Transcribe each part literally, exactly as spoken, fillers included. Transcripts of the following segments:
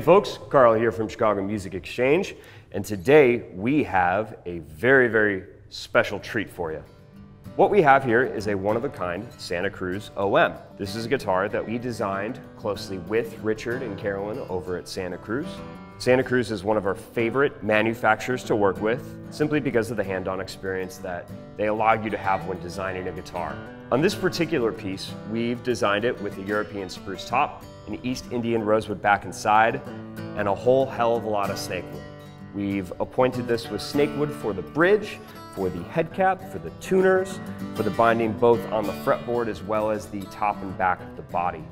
Hey folks, Carl here from Chicago Music Exchange, and today we have a very, very special treat for you. What we have here is a one-of-a-kind Santa Cruz O M. This is a guitar that we designed closely with Richard and Carolyn over at Santa Cruz. Santa Cruz is one of our favorite manufacturers to work with, simply because of the hand-on experience that they allow you to have when designing a guitar. On this particular piece, we've designed it with a European spruce top, an East Indian rosewood back and side, and a whole hell of a lot of snakewood. We've appointed this with snakewood for the bridge, for the head cap, for the tuners, for the binding both on the fretboard as well as the top and back of the body.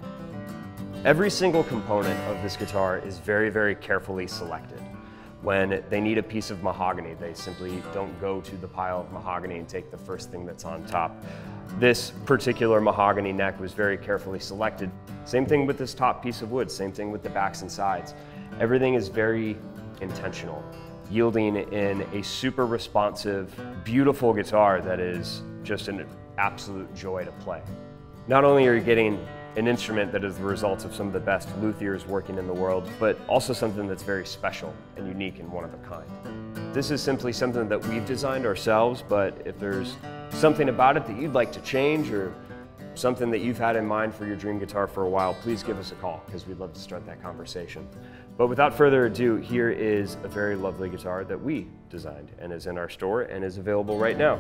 Every single component of this guitar is very, very carefully selected. When they need a piece of mahogany, they simply don't go to the pile of mahogany and take the first thing that's on top. This particular mahogany neck was very carefully selected. Same thing with this top piece of wood, same thing with the backs and sides. Everything is very intentional, yielding in a super responsive, beautiful guitar that is just an absolute joy to play. Not only are you getting an instrument that is the result of some of the best luthiers working in the world, but also something that's very special and unique and one of a kind. This is simply something that we've designed ourselves, but if there's something about it that you'd like to change or something that you've had in mind for your dream guitar for a while, please give us a call because we'd love to start that conversation. But without further ado, here is a very lovely guitar that we designed and is in our store and is available right now.